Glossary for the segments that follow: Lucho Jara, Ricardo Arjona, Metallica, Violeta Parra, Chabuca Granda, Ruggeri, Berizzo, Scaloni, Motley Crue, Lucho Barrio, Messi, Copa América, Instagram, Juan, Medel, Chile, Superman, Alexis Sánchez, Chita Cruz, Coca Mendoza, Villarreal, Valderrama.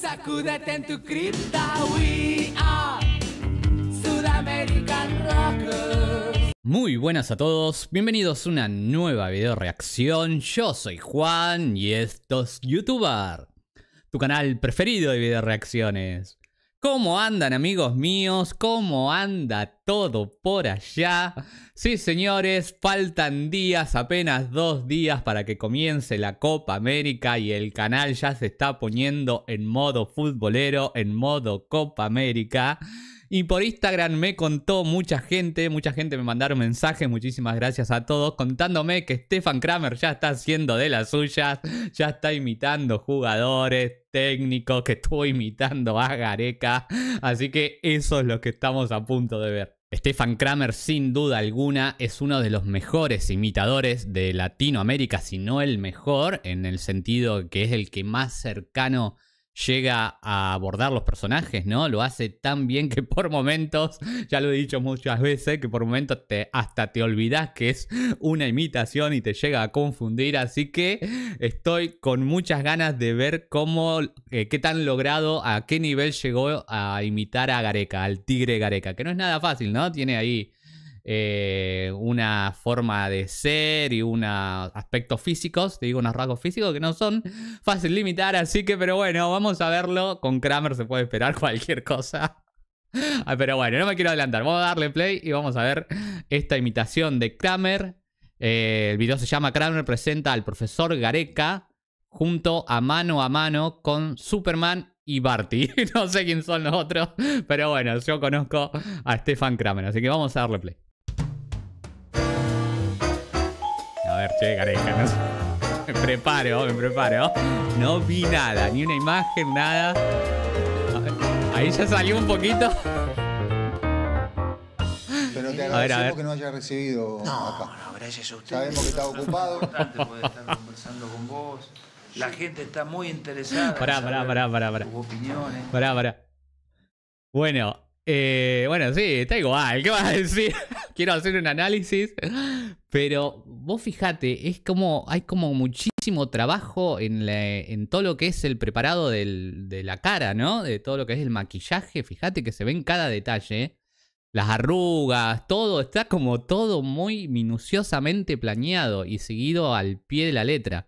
Sacúdete en tu cripta, we are Sudamerican Rockers. Muy buenas a todos, bienvenidos a una nueva video reacción. Yo soy Juan y esto es YouTuber, tu canal preferido de video reacciones. ¿Cómo andan, amigos míos? ¿Cómo anda todo por allá? Sí, señores, faltan días, apenas 2 días para que comience la Copa América y el canal ya se está poniendo en modo futbolero, en modo Copa América. Y por Instagram me contó mucha gente me mandaron mensajes, muchísimas gracias a todos, contándome que Stefan Kramer ya está haciendo de las suyas, ya está imitando jugadores, técnicos, que estuvo imitando a Gareca, así que eso es lo que estamos a punto de ver. Stefan Kramer, sin duda alguna, es uno de los mejores imitadores de Latinoamérica, si no el mejor, en el sentido que es el que más cercano llega a abordar los personajes, ¿no? Lo hace tan bien que por momentos, ya lo he dicho muchas veces, que por momentos hasta te olvidás que es una imitación y te llega a confundir. Así que estoy con muchas ganas de ver cómo, qué tan logrado, a qué nivel llegó a imitar a Gareca, al tigre Gareca, que no es nada fácil, ¿no? Tiene ahí una forma de ser y unos aspectos físicos, te digo, unos rasgos físicos que no son fácil de imitar, así que, pero bueno, vamos a verlo. Con Kramer se puede esperar cualquier cosa. Pero bueno, no me quiero adelantar, vamos a darle play y vamos a ver esta imitación de Kramer. El video se llama Kramer presenta al profesor Gareca junto a mano con Superman y Barty. No sé quién son los otros, pero bueno, yo conozco a Stefan Kramer, así que vamos a darle play. A ver, che, Gareca, ¿no? Me preparo. No vi nada, ni una imagen, nada. Ahí ya salió un poquito. Pero te agradecemos que no hayas recibido acá. No, gracias a usted. Sabemos que está ocupado. Es importante poder estar conversando con vos. La gente está muy interesada. Pará. Tus opiniones. Pará. Bueno. Bueno, sí, está igual, ¿qué vas a decir? Quiero hacer un análisis, pero vos fíjate, es como, hay como muchísimo trabajo en todo lo que es el preparado de la cara, ¿no? De todo lo que es el maquillaje, fíjate que se ve en cada detalle, las arrugas, todo, está como todo muy minuciosamente planeado y seguido al pie de la letra.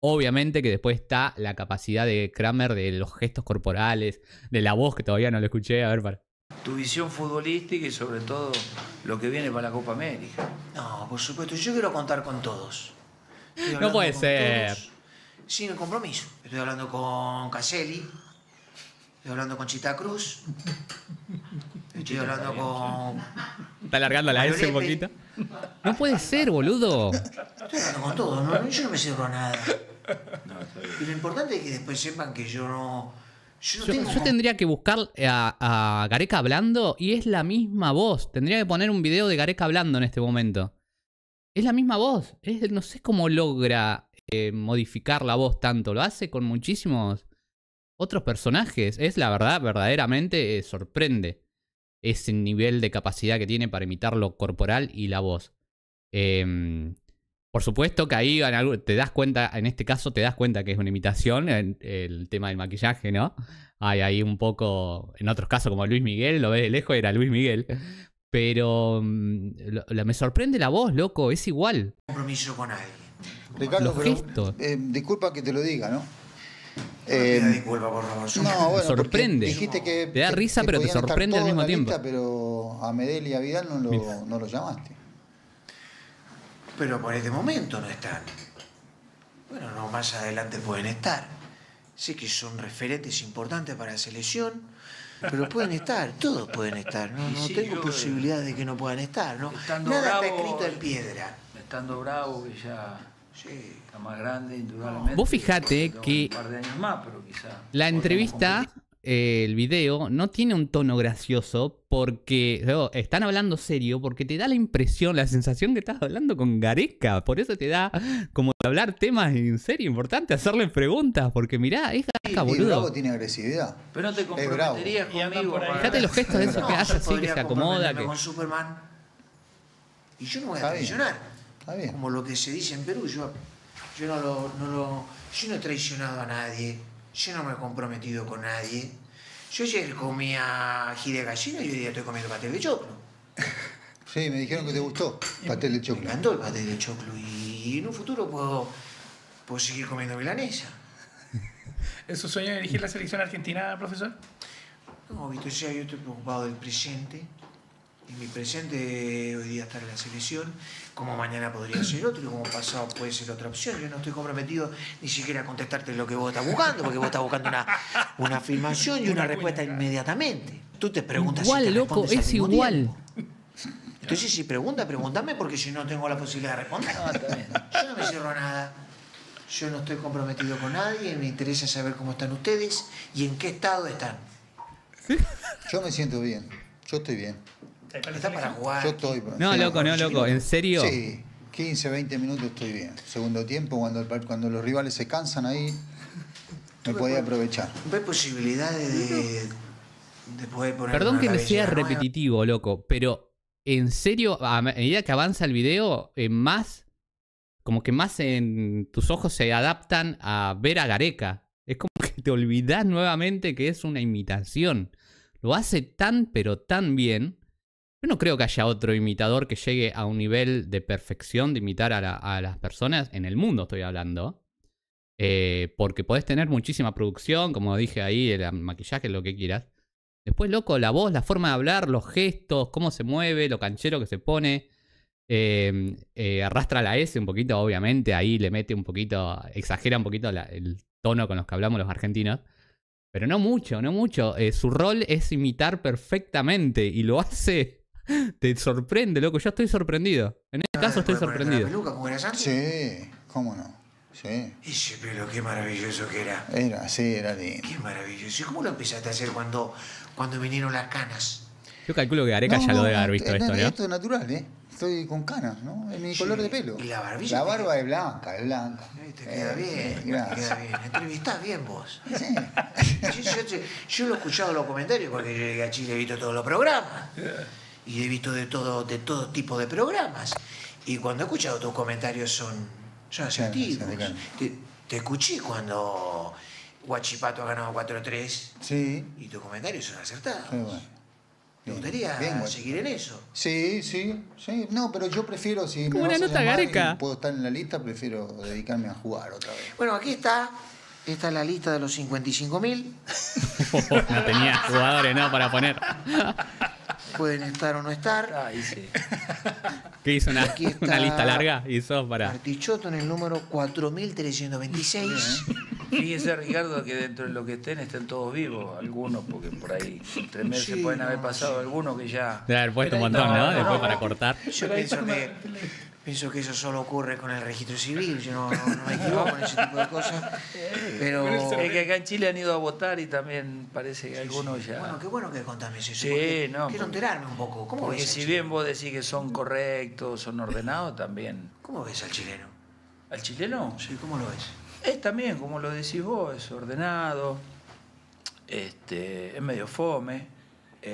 Obviamente que después está la capacidad de Kramer, de los gestos corporales, de la voz, que todavía no lo escuché, a ver, para... Tu visión futbolística y sobre todo lo que viene para la Copa América. No, por supuesto, yo quiero contar con todos. No puede ser. Todos, sin el compromiso. Estoy hablando con Caselli, estoy hablando con Chita Cruz, estoy hablando con... Está alargando la S un poquito. No puede ser, boludo. Estoy hablando con todos, ¿no? Yo no me cierro a nada. No, está bien. Y lo importante es que después sepan que yo no... Yo tendría que buscar a Gareca hablando y es la misma voz. Tendría que poner un video de Gareca hablando en este momento. Es la misma voz. No sé cómo logra modificar la voz tanto. Lo hace con muchísimos otros personajes. Es la verdad, verdaderamente sorprende ese nivel de capacidad que tiene para imitar lo corporal y la voz. Por supuesto que ahí te das cuenta, en este caso te das cuenta que es una imitación, el tema del maquillaje, ¿no? Hay ahí un poco, en otros casos como Luis Miguel, lo ves de lejos, era Luis Miguel. Pero me sorprende la voz, loco, es igual. Compromiso con alguien. Ricardo, pero, disculpa que te lo diga, ¿no? Disculpa, por favor. No, bueno, sorprende. Dijiste que te da risa, pero te sorprende al mismo tiempo. Pero a Medel y a Vidal no lo llamaste. Pero por este momento no están. Bueno, no, más adelante pueden estar. Sé que son referentes importantes para la selección, pero pueden estar, todos pueden estar. No sí, tengo posibilidad de que no puedan estar, ¿no? Nada está escrito en piedra. Estando bravo, que ya sí, está más grande, indudablemente. Vos fijate que un par de años más, pero quizá la entrevista... el video no tiene un tono gracioso porque están hablando serio, porque te da la impresión, la sensación que estás hablando con Gareca. Por eso te da como hablar temas en serio, importante hacerle preguntas, porque mirá, es Gareca, boludo. Y Bravo tiene agresividad. Pero no te comprometerías conmigo. Fíjate los gestos de eso que hace así, que se acomoda. Con Superman. Y yo no voy a traicionar. Como lo que se dice en Perú, yo no he traicionado a nadie. Yo no me he comprometido con nadie. Yo ayer comía gira de gallina y hoy día estoy comiendo pastel de choclo. Sí, me dijeron que te gustó pastel de choclo. Me encantó el pastel de choclo y en un futuro puedo seguir comiendo milanesa. ¿Es su sueño dirigir la selección argentina, profesor? No, Víctor, yo estoy preocupado del presente. Y mi presente hoy día está en la selección, como mañana podría ser otro, y como pasado puede ser otra opción. Yo no estoy comprometido ni siquiera a contestarte lo que vos estás buscando, porque vos estás buscando una afirmación y una respuesta inmediatamente. Tú te preguntas igual, si te loco, respondes es igual. Tiempo. Entonces, si pregúntame, porque yo no tengo la posibilidad de responder. No, está bien. Yo no me cierro a nada. Yo no estoy comprometido con nadie, me interesa saber cómo están ustedes y en qué estado están. Yo me siento bien, yo estoy bien. ¿Está para jugar? Yo estoy. No, loco, no, loco, ¿en serio? Sí, 15, 20 minutos estoy bien. Segundo tiempo, cuando los rivales se cansan ahí, me podía aprovechar. ¿Ves posibilidades de poder poner? Perdón que me sea repetitivo, loco, pero en serio, a medida que avanza el video, más, como que más en tus ojos se adaptan a ver a Gareca. Es como que te olvidás nuevamente que es una imitación. Lo hace tan, pero tan bien. Yo no creo que haya otro imitador que llegue a un nivel de perfección de imitar a las personas en el mundo, estoy hablando. Porque podés tener muchísima producción, como dije ahí, el maquillaje, lo que quieras. Después, loco, la voz, la forma de hablar, los gestos, cómo se mueve, lo canchero que se pone. Arrastra la S un poquito, obviamente, ahí le mete un poquito, exagera un poquito el tono con los que hablamos los argentinos. Pero no mucho, no mucho. Su rol es imitar perfectamente y lo hace... Te sorprende, loco. Yo estoy sorprendido. En este caso estoy sorprendido. ¿Peluca, como era Santi? Sí, cómo no. Sí. Ese pelo, qué maravilloso que era. Era, sí, era lindo. Qué maravilloso. ¿Y cómo lo empezaste a hacer cuando vinieron las canas? Yo calculo que Gareca ya lo debe haber visto esto, ¿no? Esto es natural, ¿eh? Estoy con canas, ¿no? Es mi color de pelo. ¿Y la barbilla? La barba es blanca, es blanca. Te queda bien, gracias. Te queda bien. Entrevistás bien vos. Sí. Yo lo he escuchado en los comentarios porque yo llegué a Chile he visto todos los programas. Y he visto de todo tipo de programas. Y cuando he escuchado tus comentarios son asertivos. Claro. Te escuché cuando Guachipato ha ganado 4-3. Sí. Y tus comentarios son acertados. Sí, bueno. ¿Te gustaría seguir en eso? Sí, sí, sí. No, pero yo prefiero, si me vas a llamar y puedo estar en la lista, prefiero dedicarme a jugar otra vez. Bueno, aquí está. Esta es la lista de los 55.000. No tenía jugadores, ¿no? Para poner... Pueden estar o no estar. Ay, sí. ¿Qué hizo una lista larga? Hizo para... Barticciotto en el número 4.326. Fíjese, Ricardo, que dentro de lo que estén todos vivos. Algunos, porque por ahí entre meses sí, pueden haber pasado algunos que ya... Debe haber puesto un montón, ¿no? Después para cortar. Yo pienso que eso solo ocurre con el registro civil. Yo no me equivoco con ese tipo de cosas. Pero es que acá en Chile han ido a votar y también parece que algunos ya... Bueno, qué bueno que contame eso. Sí, no. Quiero enterarme un poco. ¿Cómo ves al chileno? Si bien vos decís que son correctos, son ordenados, también... ¿Cómo ves al chileno? ¿Al chileno? Sí, ¿cómo lo ves? Es también, como lo decís vos, es ordenado, es medio fome.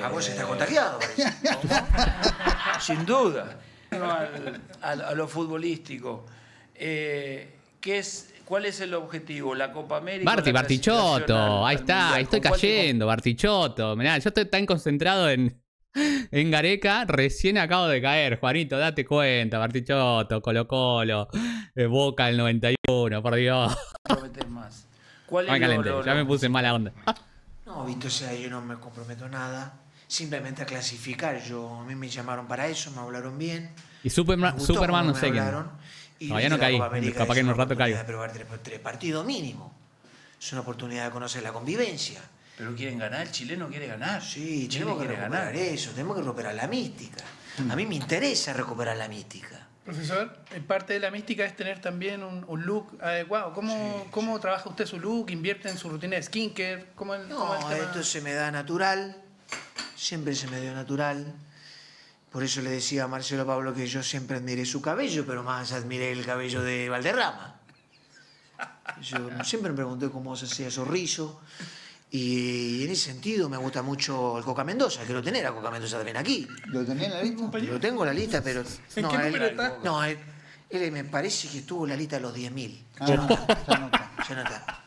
¿A vos está contagiado? Sin duda. A lo futbolístico. ¿Cuál es el objetivo? ¿La Copa América? Barticciotto, ahí está, ahí estoy cayendo, Barticciotto. Mirá, yo estoy tan concentrado en Gareca, recién acabo de caer. Juanito, date cuenta, Barticciotto, Colo Colo, Boca el 91, por Dios. Más. ¿Cuál es ya me puse en mala onda. No, visto, yo no me comprometo nada. Simplemente a clasificar. A mí me llamaron para eso, me hablaron bien. Y Superman no sé qué. No, ya no caí. Capaz que en un rato caigo. Es una oportunidad de probar 3 partidos mínimo. Es una oportunidad de conocer la convivencia. Pero quieren ganar, el chileno quiere ganar. Sí, tenemos que recuperar eso, tenemos que recuperar la mística. A mí me interesa recuperar la mística. Profesor, parte de la mística es tener también un look adecuado. ¿Cómo trabaja usted su look? ¿Invierte en su rutina de skincare? No, esto se me da natural. Siempre se me dio natural. Por eso le decía a Marcelo Pablo que yo siempre admiré su cabello, pero más admiré el cabello de Valderrama. Yo siempre me pregunté cómo se hacía su rizo. Y en ese sentido me gusta mucho el Coca Mendoza. Quiero tener a Coca Mendoza también aquí. ¿Lo tenía en la lista? Lo tengo en la lista, pero... ¿En qué número está? No, él me parece que estuvo en la lista de los 10.000. Ya no está.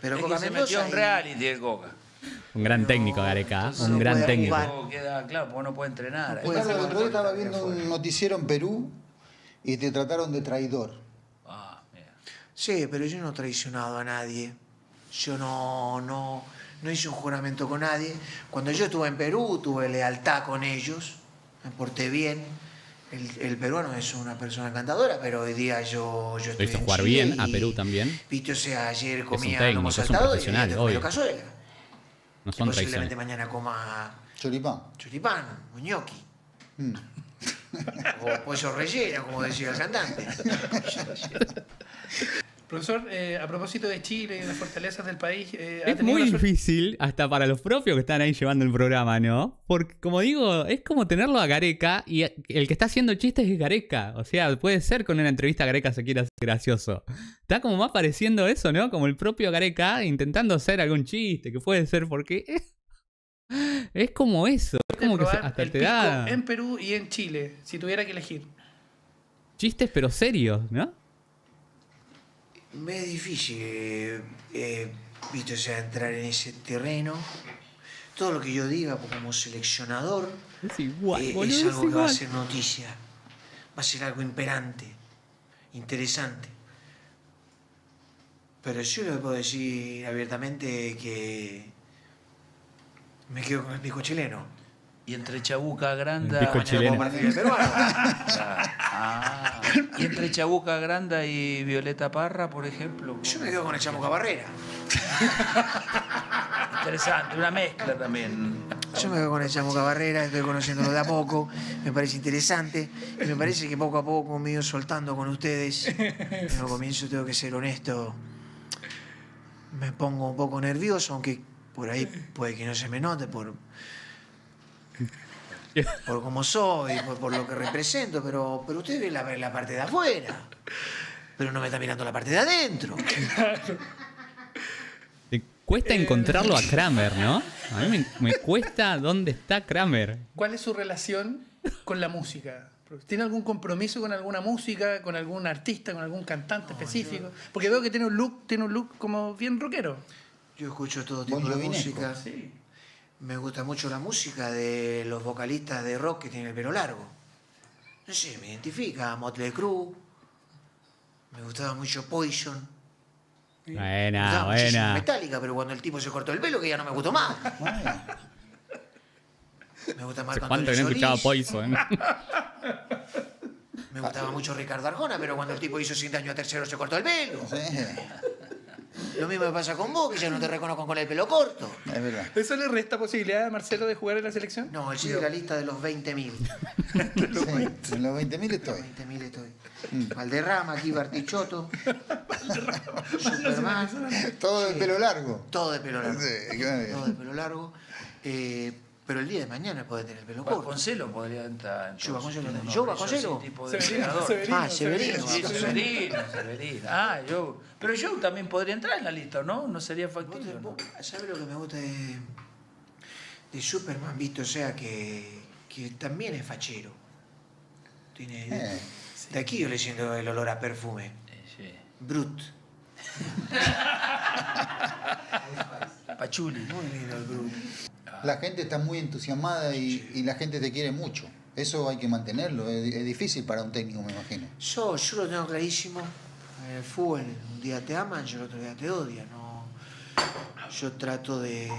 Pero Coca se metió en reality el Coca. Un gran técnico, Gareca. Un gran técnico. Claro, porque no puede entrenar. El otro día estaba viendo un noticiero en Perú y te trataron de traidor. Ah, mira. Sí, pero yo no he traicionado a nadie. Yo no hice un juramento con nadie. Cuando yo estuve en Perú, tuve lealtad con ellos. Me porté bien. El peruano es una persona encantadora, pero hoy día yo estoy en jugar Chile bien a Perú también. Viste, o sea, ayer comía lomo saltado y hoy cazuela. No son posiblemente mañana coma choripán o ñoqui. O pollo relleno, como decía el cantante. Profesor, a propósito de Chile y de las fortalezas del país... es muy difícil, hasta para los propios que están ahí llevando el programa, ¿no? Porque, como digo, es como tenerlo a Gareca y el que está haciendo chistes es Gareca. O sea, puede ser que en una entrevista a Gareca se quiera hacer gracioso. Está como más pareciendo eso, ¿no? Como el propio Gareca intentando hacer algún chiste, que puede ser porque... es como eso. Es como que hasta te da... En Perú y en Chile, si tuviera que elegir. Chistes pero serios, ¿no? Me es difícil, visto, o sea, entrar en ese terreno. Todo lo que yo diga como seleccionador es, igual, boludo, es algo que va a ser noticia. Va a ser algo imperante, interesante. Pero yo le puedo decir abiertamente que me quedo con el pico chileno. Y entre Chabuca Granda... El pico chileno. Y entre Chabuca Granda y Violeta Parra, por ejemplo... Yo me quedo con el Chabuca Barrera. Interesante, una mezcla también. Yo me quedo con el Chabuca Barrera, estoy conociéndolo de a poco. Me parece interesante. Y me parece que poco a poco me he ido soltando con ustedes. En el comienzo tengo que ser honesto. Me pongo un poco nervioso, aunque por ahí puede que no se me note por cómo soy, por lo que represento, pero usted ve la parte de afuera, pero no me está mirando la parte de adentro. Te cuesta encontrarlo a Kramer, ¿no? A mí me cuesta dónde está Kramer. ¿Cuál es su relación con la música? ¿Tiene algún compromiso con alguna música, con algún artista, con algún cantante específico? Porque veo que tiene un look como bien rockero. Yo escucho todo tipo de música. Sí. Me gusta mucho la música de los vocalistas de rock que tienen el pelo largo. No sé, me identifica. Motley Crue. Me gustaba mucho Poison. Buena, buena. Metallica, pero cuando el tipo se cortó el pelo, que ya no me gustó más. Me gusta más cuando el escuchaba Poison. Me gustaba mucho Ricardo Arjona, pero cuando el tipo hizo 100 años a tercero se cortó el pelo. Lo mismo me pasa con vos, que ya no te reconozco con el pelo corto. Es verdad. ¿Eso le resta posibilidad a Marcelo de jugar en la selección? No, él sigue la lista de los 20.000. Sí, en los 20.000 estoy. Valderrama, aquí Barticciotto. Superman. Todo de pelo largo. Todo de pelo largo. Sí, claro. Todo de pelo largo. Pero el día de mañana puede tener el pelo corto. Vasconcelo podría entrar. ¿Yo Vasconcelo? ¿Yo Vasconcelo? Severino. Ah, yo. Pero yo también podría entrar en la lista, ¿no? No sería factible. ¿No? ¿Sabes lo que me gusta de Superman, visto? O sea, que también es fachero. Tiene, de aquí yo le siento el olor a perfume. Sí. Brut. Pachuli. Muy lindo el Brut. La gente está muy entusiasmada y la gente te quiere mucho. Eso hay que mantenerlo. Es difícil para un técnico, me imagino. Yo lo tengo clarísimo. En el fútbol, un día te aman y el otro día te odian. No, yo trato de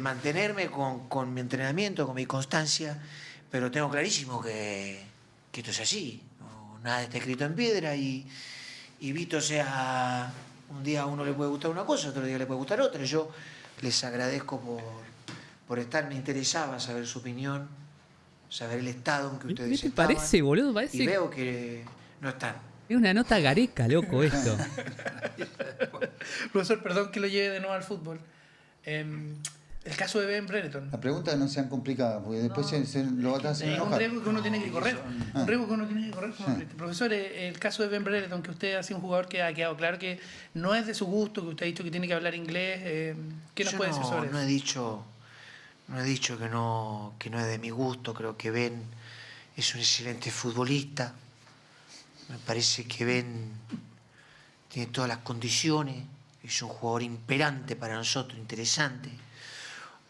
mantenerme con mi entrenamiento, con mi constancia, pero tengo clarísimo que esto es así. No, nada está escrito en piedra y visto, o sea, un día a uno le puede gustar una cosa, otro día le puede gustar otra. Yo les agradezco por estar, me interesaba saber su opinión, saber el estado en que ustedes estaban. ¿Qué te parece, boludo? Parece y veo que no están. Es una nota Gareca, loco, esto. Profesor, perdón que lo lleve de nuevo al fútbol. El caso de Ben Brereton. Las preguntas no sean complicadas, porque después lo va a hacer enojar. Es un riesgo que uno tiene que correr. Un riesgo que uno tiene que correr. Profesor, el caso de Ben Brereton, que usted ha sido un jugador que ha quedado claro que no es de su gusto, que usted ha dicho que tiene que hablar inglés. ¿Qué nos puede decir sobre eso? No he dicho que no es de mi gusto. Creo que Ben es un excelente futbolista. Me parece que Ben tiene todas las condiciones. es un jugador imperante para nosotros, interesante.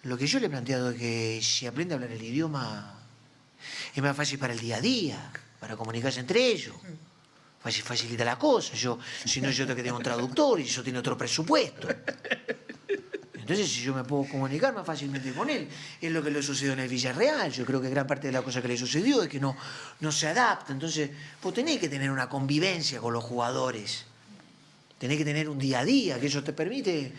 Lo que yo le he planteado es que si aprende a hablar el idioma es más fácil para el día a día, para comunicarse entre ellos. Facilita la cosa. Yo, si no, yo tengo que tener un traductor y eso tiene otro presupuesto. Entonces, si yo me puedo comunicar más fácilmente con él, es lo que le sucedió en el Villarreal. Yo creo que gran parte de la cosa que le sucedió es que no se adapta. Entonces, vos tenés que tener una convivencia con los jugadores. Tenés que tener un día a día, que eso te permite,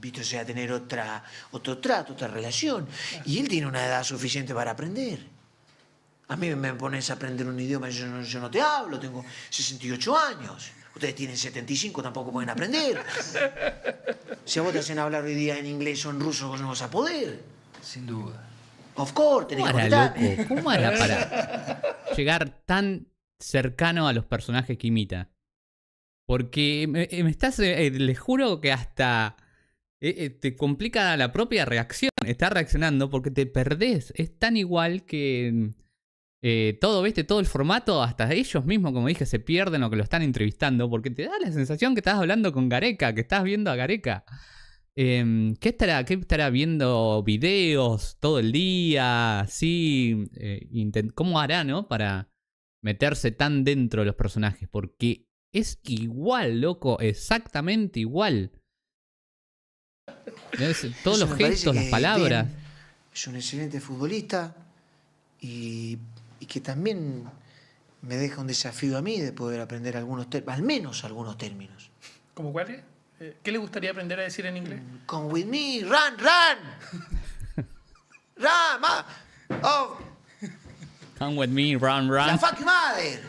visto, sea, tener otro trato, otra relación. Y él tiene una edad suficiente para aprender. A mí me pones a aprender un idioma, yo no te hablo, tengo 68 años. Ustedes tienen 75, tampoco pueden aprender. Si a vos te hacen hablar hoy día en inglés o en ruso, vos no vas a poder. Sin duda. Of course, tenés que conectar. ¿Cómo hará para llegar tan cercano a los personajes que imita? Porque me estás... les juro que hasta... te complica la propia reacción. Estás reaccionando porque te perdés. Es tan igual que... todo, ¿viste? Todo el formato, hasta ellos mismos, como dije, se pierden o que lo están entrevistando, porque te da la sensación que estás hablando con Gareca, que estás viendo a Gareca. ¿Qué estará viendo? Videos todo el día, así. ¿Cómo hará, no? Para meterse tan dentro de los personajes, porque es igual, loco, exactamente igual. Es, todos los gestos, las palabras. Bien, es un excelente futbolista y que también me deja un desafío a mí de poder aprender algunos términos, al menos algunos términos. ¿Cómo cuáles? ¿Qué le gustaría aprender a decir en inglés? Come with me, run. Rama. Oh. Come with me, run. La fuck mother.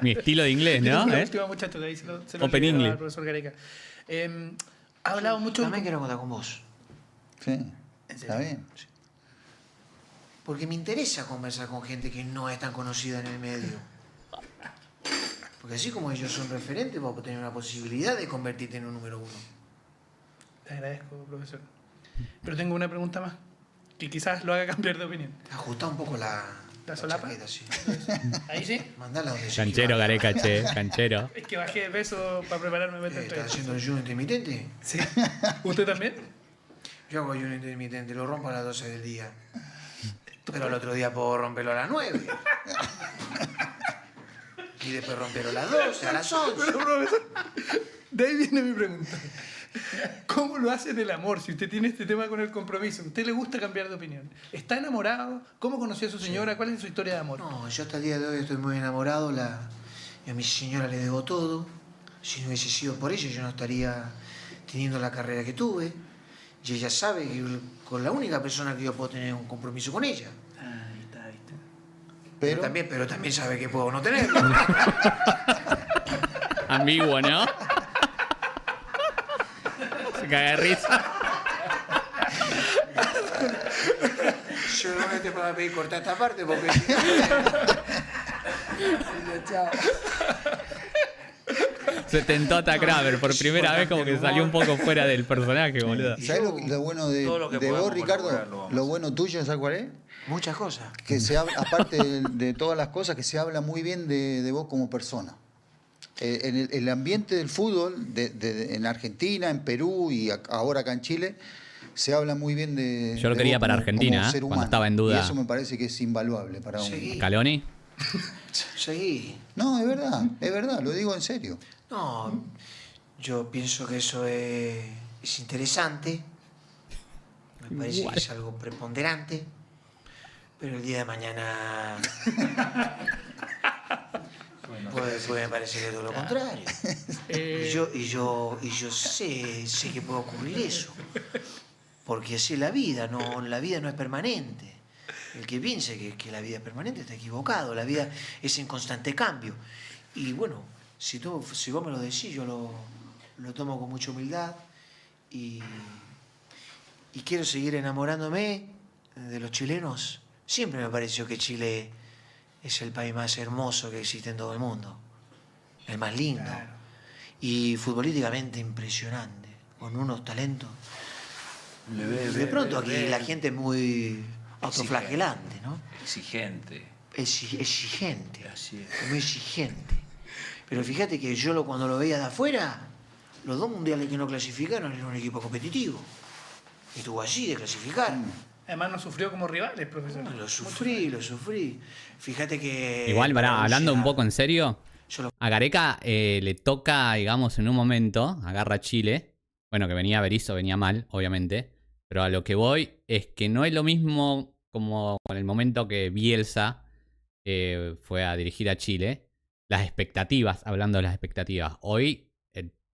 Mi estilo de inglés, ¿no? Muchacho, de ahí se lo Open English. Profesor Gareca. Ha hablado mucho. También quiero contar con vos. Sí. Está bien. Sí. Porque me interesa conversar con gente que no es tan conocida en el medio. Porque así como ellos son referentes, vos podés tener una posibilidad de convertirte en un número uno. Te agradezco, profesor. Pero tengo una pregunta más, que quizás lo haga cambiar de opinión. Ajustá un poco la solapa. Chaqueta, sí. Ahí sí. Mandala donde sea. Canchero, Gareca, che. Canchero. Es que bajé de peso para prepararme para este ¿Estás haciendo el ayuno intermitente? Sí. ¿Usted también? Yo hago ayuno intermitente, lo rompo a las 12 del día. Pero el otro día puedo romperlo a las 9. Y después romperlo a las 12, a las 11. Pero, profesor, de ahí viene mi pregunta. ¿Cómo lo hace del amor? Si usted tiene este tema con el compromiso, ¿a usted le gusta cambiar de opinión? ¿Está enamorado? ¿Cómo conoció a su señora? ¿Cuál es su historia de amor? No, yo hasta el día de hoy estoy muy enamorado. A mi señora le debo todo. Si no hubiese sido por ella, yo no estaría teniendo la carrera que tuve. Y ella sabe que con la única persona que yo puedo tener un compromiso con ella. Ahí está, ahí está. Pero también sabe que puedo no tenerlo. Ambiguo, ¿no? Se caga de risa. Yo no me te puedo pedir cortar esta parte porque... Chao. Se tentó a Kramer por primera vez, como que salió un poco fuera del personaje, boludo. ¿Sabes lo bueno de vos, Ricardo? Lo bueno tuyo, ¿sabes cuál es? Muchas cosas. Que se habla, aparte de todas las cosas, que se habla muy bien de vos como persona. En el ambiente del fútbol, en Argentina, en Perú y ahora acá en Chile, se habla muy bien de Yo lo quería para Argentina, cuando estaba en duda. Y eso me parece que es invaluable para un... ¿Scaloni? Sí. No, es verdad, lo digo en serio. No, yo pienso que eso es interesante, me parece que es algo preponderante, pero el día de mañana puede parecer todo lo contrario. Y yo sé que puede ocurrir eso, porque así es la vida no es permanente. El que piense que la vida es permanente está equivocado, la vida es en constante cambio. Y bueno... Si vos me lo decís, yo lo tomo con mucha humildad y quiero seguir enamorándome de los chilenos. Siempre me pareció que Chile es el país más hermoso que existe en todo el mundo, el más lindo, claro. Y futbolísticamente impresionante, con unos talentos. De pronto aquí la gente es muy autoflagelante, ¿no? Exigente. Así es. Muy exigente. Pero fíjate que yo cuando lo veía de afuera, los dos mundiales que no clasificaron era un equipo competitivo. Y estuvo allí de clasificar. Además, no sufrió como rivales, profesor. Lo sufrí, lo sufrí. Fíjate que... Igual, pará, hablando un poco en serio, a Gareca le toca, digamos, en un momento, agarra Chile. Bueno, que venía Berizzo, venía mal, obviamente. Pero a lo que voy es que no es lo mismo como con el momento que Bielsa fue a dirigir a Chile. Las expectativas, hablando de las expectativas. Hoy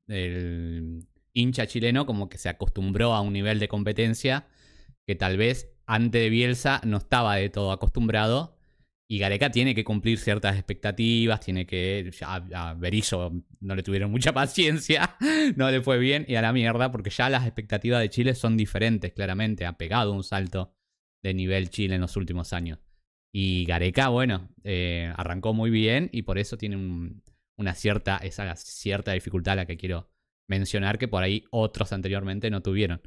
el hincha chileno como que se acostumbró a un nivel de competencia que tal vez antes de Bielsa no estaba de todo acostumbrado, y Gareca tiene que cumplir ciertas expectativas, tiene que... A Berizzo no le tuvieron mucha paciencia, no le fue bien y a la mierda, porque ya las expectativas de Chile son diferentes, claramente. Ha pegado un salto de nivel Chile en los últimos años. Y Gareca, bueno, arrancó muy bien y por eso tiene esa cierta dificultad a la que quiero mencionar, que por ahí otros anteriormente no tuvieron.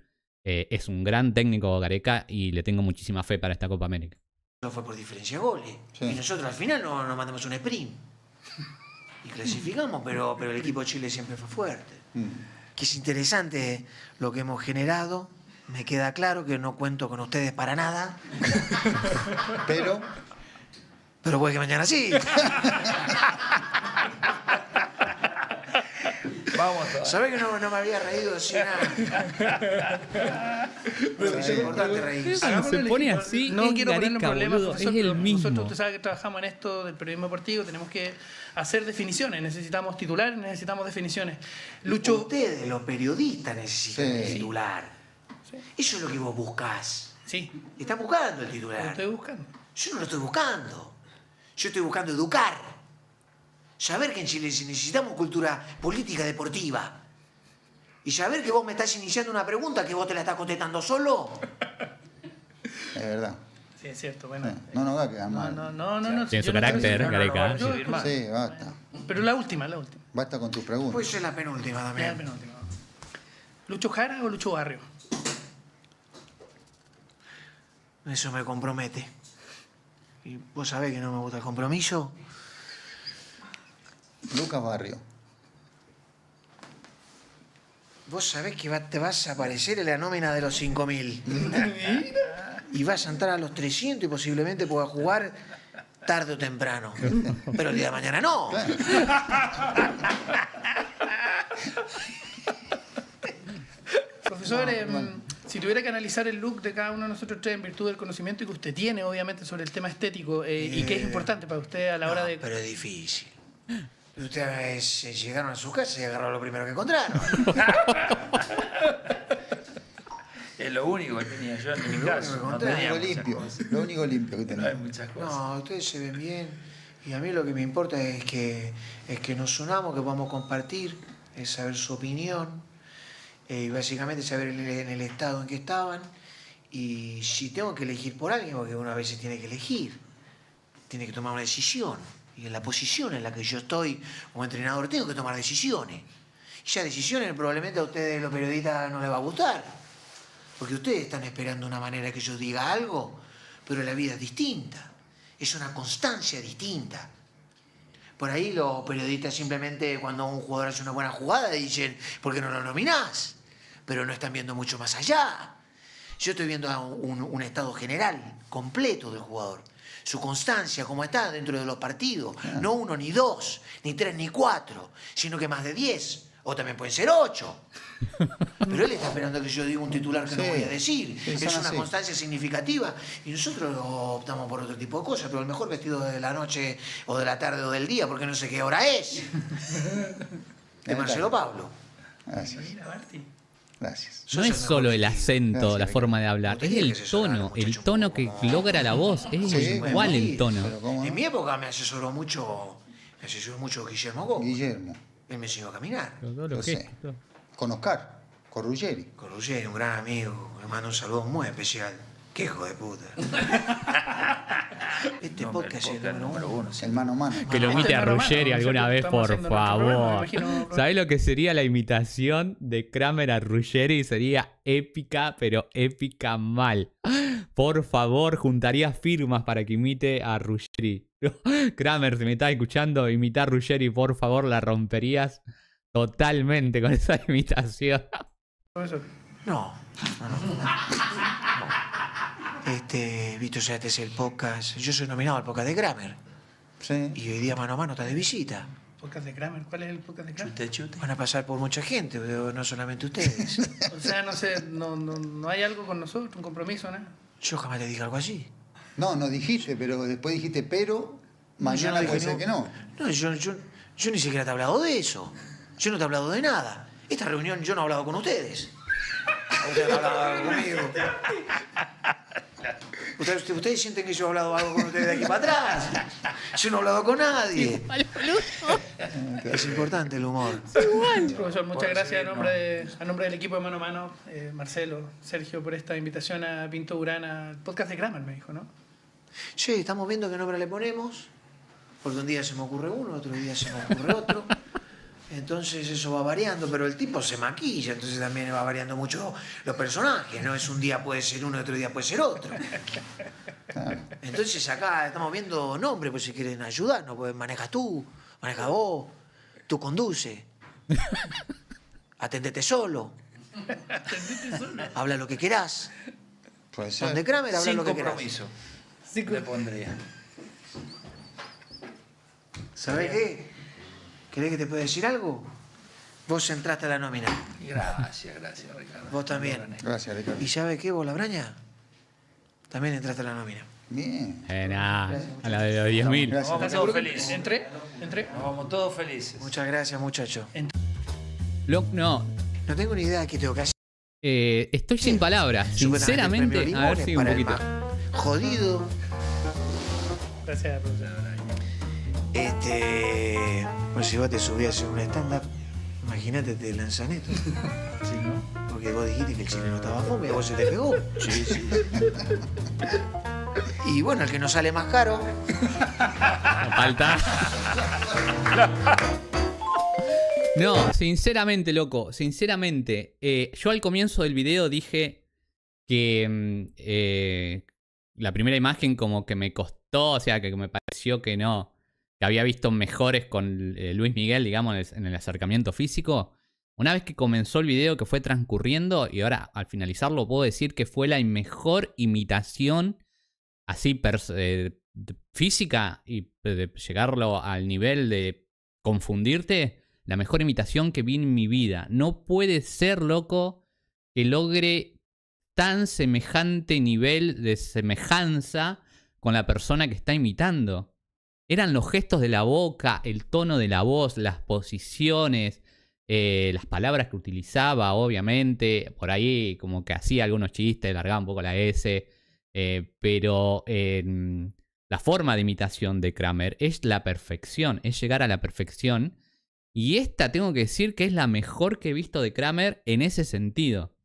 Es un gran técnico Gareca y le tengo muchísima fe para esta Copa América. No fue por diferencia de goles. Sí. Y nosotros al final nos mandamos un sprint. Y clasificamos, pero el equipo de Chile siempre fue fuerte. Que es interesante lo que hemos generado. Me queda claro que no cuento con ustedes para nada. Pero puede que mañana sí. ¿Sabés que no me había reído así nada? Pero es importante reírse. Se pone así, no quiero ponerle un problema, profesor, es el mismo. Nosotros, usted sabe que trabajamos en esto del periodismo deportivo, tenemos que hacer definiciones, necesitamos titulares, necesitamos definiciones. Lucho... Ustedes, los periodistas, necesitan titular. Sí. Eso es lo que vos buscás. Sí. Estás buscando el titular. Lo estoy buscando. Yo no lo estoy buscando. Yo estoy buscando educar. Saber que en Chile necesitamos cultura política deportiva. Y saber que vos me estás iniciando una pregunta que vos te la estás contestando solo. Es verdad. Sí, es cierto. Bueno, no va a quedar mal. No. Tiene su carácter, Gareca. Sí, basta. Pero la última. Basta con tus preguntas. Pues es la penúltima también. La penúltima. ¿Lucho Jara o Lucho Barrio? Eso me compromete. Y vos sabés que no me gusta el compromiso. Lucas Barrio. Vos sabés que te vas a aparecer en la nómina de los 5.000. Y vas a entrar a los 300 y posiblemente puedas jugar tarde o temprano. Pero el día de mañana no. Claro. Profesor, si tuviera que analizar el look de cada uno de nosotros tres en virtud del conocimiento que usted tiene, obviamente, sobre el tema estético y que es importante para usted a la hora de... Pero es difícil. Ustedes llegaron a su casa y agarraron lo primero que encontraron. Es lo único que tenía yo en mi casa. Lo único limpio que tenía. No hay muchas cosas. No, ustedes se ven bien. Y a mí lo que me importa es que nos unamos, que podamos compartir, es saber su opinión, y básicamente saber en el estado en que estaban. Y si tengo que elegir por alguien, porque uno a veces tiene que elegir, tiene que tomar una decisión. Y en la posición en la que yo estoy como entrenador tengo que tomar decisiones. Y ya decisiones probablemente a ustedes los periodistas no les va a gustar. Porque ustedes están esperando una manera que yo diga algo, pero la vida es distinta. Es una constancia distinta. Por ahí los periodistas simplemente cuando un jugador hace una buena jugada dicen, ¿por qué no lo nominás? Pero no están viendo mucho más allá. Yo estoy viendo un estado general, completo del jugador. Su constancia, como está dentro de los partidos. No 1, ni 2, ni 3, ni 4, sino que más de 10. O también pueden ser 8. Pero él está esperando que yo diga un titular que no voy a decir. Es una constancia significativa. Y nosotros optamos por otro tipo de cosas. Pero el mejor vestido de la noche, o de la tarde, o del día, porque no sé qué hora es. De Marcelo Pablo. Gracias. Gracias. No es solo el acento, la forma de hablar, es el tono, que logra la voz, es igual el tono. En mi época me asesoró mucho Guillermo Gómez. Él me enseñó a caminar. Con Oscar, con Ruggeri. Con Ruggeri, un gran amigo, le mando un saludo muy especial. ¡Qué hijo de puta! Este podcast es el número 1. El mano a mano. Que lo imite a Ruggeri alguna vez, por favor. ¿Sabés lo que sería la imitación de Kramer a Ruggeri? Sería épica, pero épica mal. Por favor, juntaría firmas para que imite a Ruggeri. Kramer, si me estás escuchando, imitar a Ruggeri, por favor, la romperías totalmente con esa imitación. No. Vito, o sea, este es el podcast. Yo soy nominado al podcast de Kramer. Sí. Y hoy día Mano a Mano está de visita. ¿Podcast de Kramer? ¿Cuál es el podcast de Kramer? Chute. Van a pasar por mucha gente, no solamente ustedes. O sea, no sé, no hay algo con nosotros, un compromiso, ¿no? Yo jamás te dije algo así. No dijiste, pero después dijiste, pero mañana puede ser que no. No, yo ni siquiera te he hablado de eso. Yo no te he hablado de nada. Esta reunión yo no he hablado con ustedes. Ustedes no han hablado conmigo. Ustedes sienten que yo he hablado algo con ustedes de aquí para atrás. Yo no he hablado con nadie. Es importante el humor. Igual. Profesor, muchas gracias a nombre del equipo de Mano a Mano, Marcelo, Sergio, por esta invitación a Pinto Durán al podcast de Kramer, me dijo, ¿no? Sí, estamos viendo qué nombre le ponemos. Porque un día se me ocurre uno, otro día se me ocurre otro. Entonces eso va variando, pero el tipo se maquilla, entonces también va variando mucho los personajes, ¿no? Es un día puede ser uno, otro día puede ser otro. Entonces acá estamos viendo nombres, pues si quieren ayudarnos, pues manejas tú, manejas vos, tú conduces, aténdete solo, habla lo que querás. Puede ser. Donde Kramer habla lo que querás. Sin compromiso. Le pondría. ¿Sabés qué? ¿Querés que te pueda decir algo? Vos entraste a la nómina. Gracias, Ricardo. Vos también. Gracias, Ricardo. ¿Y sabes qué, vos, la Braña? También entraste a la nómina. Bien. A la de los 10.000. Nos vamos todos felices. ¿Entré? Nos vamos todos felices. Muchas gracias, muchacho. No tengo ni idea de qué tengo que hacer. Estoy sin palabras. Sinceramente, a ver si un poquito. Jodido. Gracias, profesor. Bueno, si vos te subís a hacer un stand-up, imagínate, te lanzan esto. ¿Sí, no? Porque vos dijiste que el chileno estaba fome y vos se te pegó. Sí. Y bueno, el que nos sale más caro. No falta. No, sinceramente, loco. Sinceramente. Yo al comienzo del video dije que la primera imagen como que me costó, o sea, que me pareció que no. Que había visto mejores con Luis Miguel, digamos, en el acercamiento físico. Una vez que comenzó el video, que fue transcurriendo, y ahora al finalizarlo puedo decir que fue la mejor imitación así física, y de llegarlo al nivel de confundirte, la mejor imitación que vi en mi vida. No puede ser, loco, que logre tan semejante nivel de semejanza con la persona que está imitando. Eran los gestos de la boca, el tono de la voz, las posiciones, las palabras que utilizaba, obviamente. Por ahí como que hacía algunos chistes, largaba un poco la S. Pero la forma de imitación de Kramer es la perfección, es llegar a la perfección. Y esta tengo que decir que es la mejor que he visto de Kramer en ese sentido.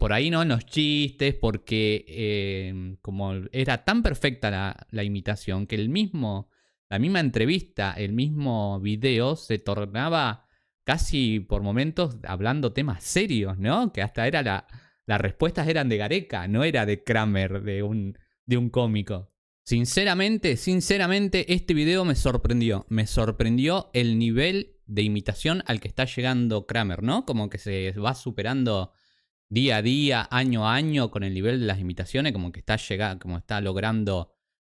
Por ahí no en los chistes, porque como era tan perfecta la imitación que la misma entrevista, el mismo video se tornaba casi por momentos hablando temas serios, ¿no? Que hasta era las respuestas eran de Gareca, no era de Kramer, de un cómico. Sinceramente, este video me sorprendió. Me sorprendió el nivel de imitación al que está llegando Kramer, ¿no? Como que se va superando día a día, año a año, con el nivel de las imitaciones, como que está llegando, como está logrando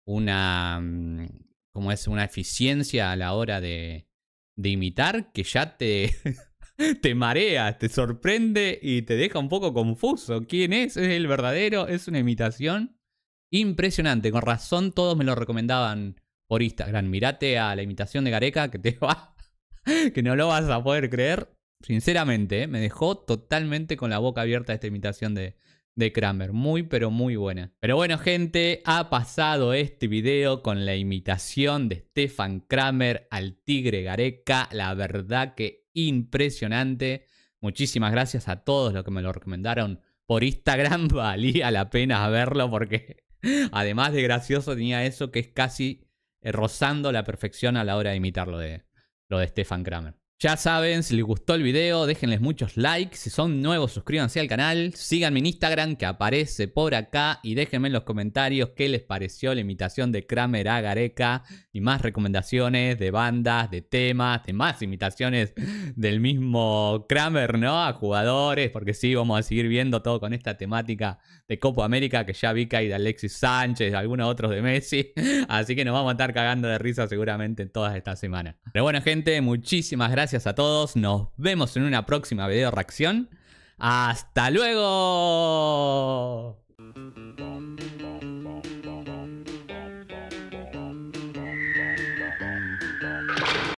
una eficiencia a la hora de imitar, que ya te marea, te sorprende y te deja un poco confuso. ¿Quién es? ¿Es el verdadero? Es una imitación impresionante. Con razón todos me lo recomendaban por Instagram. Mirate a la imitación de Gareca que no lo vas a poder creer. Sinceramente, me dejó totalmente con la boca abierta esta imitación de Kramer. Muy, pero muy buena. Pero bueno, gente, ha pasado este video con la imitación de Stefan Kramer al Tigre Gareca. La verdad que impresionante. Muchísimas gracias a todos los que me lo recomendaron por Instagram. Valía la pena verlo porque además de gracioso tenía eso que es casi rozando la perfección a la hora de imitarlo de Stefan Kramer. Ya saben, si les gustó el video, déjenles muchos likes. Si son nuevos, suscríbanse al canal. Síganme en Instagram, que aparece por acá. Y déjenme en los comentarios qué les pareció la imitación de Kramer a Gareca. Y más recomendaciones de bandas, de temas, de más imitaciones del mismo Kramer, ¿no? A jugadores, porque sí, vamos a seguir viendo todo con esta temática de Copa América, que ya vi que hay de Alexis Sánchez, algunos otros de Messi. Así que nos vamos a estar cagando de risa seguramente todas esta semana. Pero bueno, gente, muchísimas gracias a todos. Nos vemos en una próxima video reacción. ¡Hasta luego!